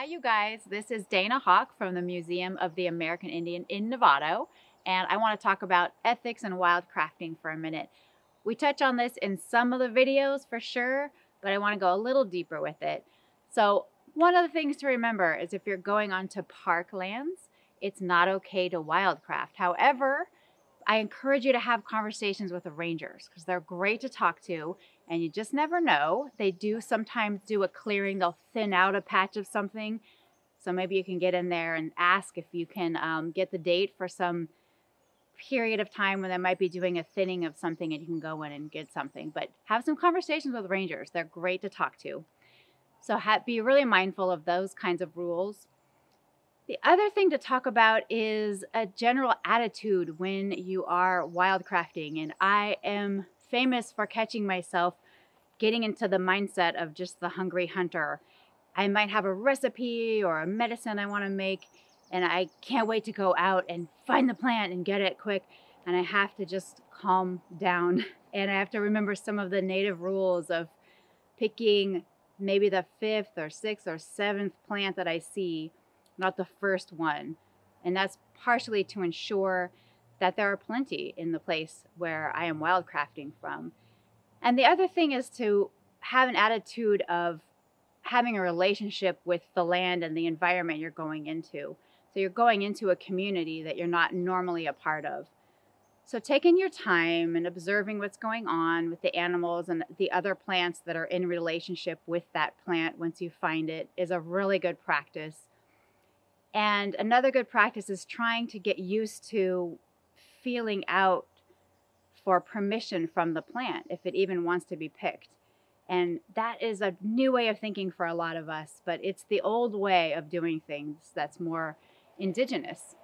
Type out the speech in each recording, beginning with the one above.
Hi, you guys. This is Dana Hawke from the Museum of the American Indian in Novato, and I want to talk about ethics and wild crafting for a minute. We touch on this in some of the videos for sure, but I want to go a little deeper with it. So one of the things to remember is if you're going onto park lands, it's not okay to wildcraft. However, I encourage you to have conversations with the rangers because they're great to talk to, and you just never know. They do sometimes do a clearing. They'll thin out a patch of something. So maybe you can get in there and ask if you can get the date for some period of time when they might be doing a thinning of something, and you can go in and get something. But have some conversations with rangers. They're great to talk to. So be really mindful of those kinds of rules. The other thing to talk about is a general attitude when you are wildcrafting. And I am famous for catching myself getting into the mindset of just the hungry hunter. I might have a recipe or a medicine I want to make, and I can't wait to go out and find the plant and get it quick. And I have to just calm down. And I have to remember some of the native rules of picking maybe the 5th or 6th or 7th plant that I see, not the first one. And that's partially to ensure that there are plenty in the place where I am wildcrafting from. And the other thing is to have an attitude of having a relationship with the land and the environment you're going into. So you're going into a community that you're not normally a part of. So taking your time and observing what's going on with the animals and the other plants that are in relationship with that plant once you find it is a really good practice. And another good practice is trying to get used to feeling out for permission from the plant, if it even wants to be picked. And that is a new way of thinking for a lot of us, but it's the old way of doing things that's more indigenous.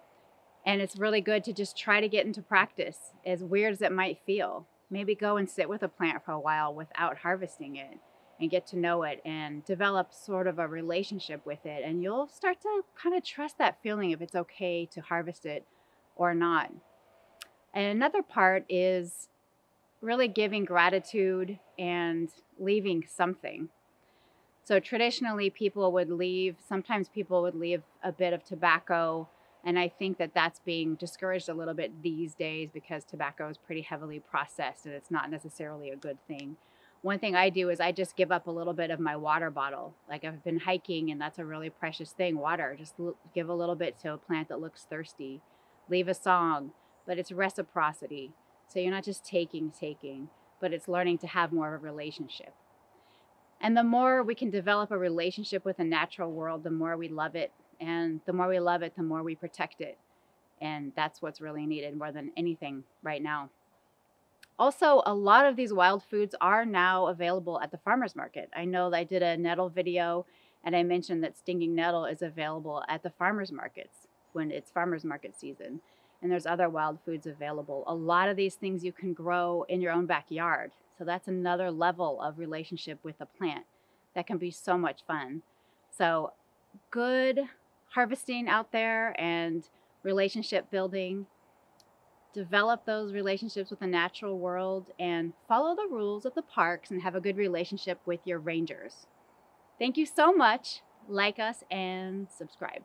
And it's really good to just try to get into practice, as weird as it might feel. Maybe go and sit with a plant for a while without harvesting it, and get to know it and develop sort of a relationship with it. And you'll start to kind of trust that feeling if it's okay to harvest it or not. And another part is really giving gratitude and leaving something. So traditionally people would leave, sometimes people would leave a bit of tobacco. And I think that that's being discouraged a little bit these days because tobacco is pretty heavily processed and it's not necessarily a good thing. One thing I do is I just give up a little bit of my water bottle. Like I've been hiking and that's a really precious thing, water. Just give a little bit to a plant that looks thirsty. Leave a song, but it's reciprocity. So you're not just taking, but it's learning to have more of a relationship. And the more we can develop a relationship with the natural world, the more we love it. And the more we love it, the more we protect it. And that's what's really needed more than anything right now. Also, a lot of these wild foods are now available at the farmer's market. I know that I did a nettle video and I mentioned that stinging nettle is available at the farmer's markets when it's farmer's market season. And there's other wild foods available. A lot of these things you can grow in your own backyard. So that's another level of relationship with a plant. That can be so much fun. So good harvesting out there and relationship building. Develop those relationships with the natural world and follow the rules of the parks and have a good relationship with your rangers. Thank you so much. Like us and subscribe.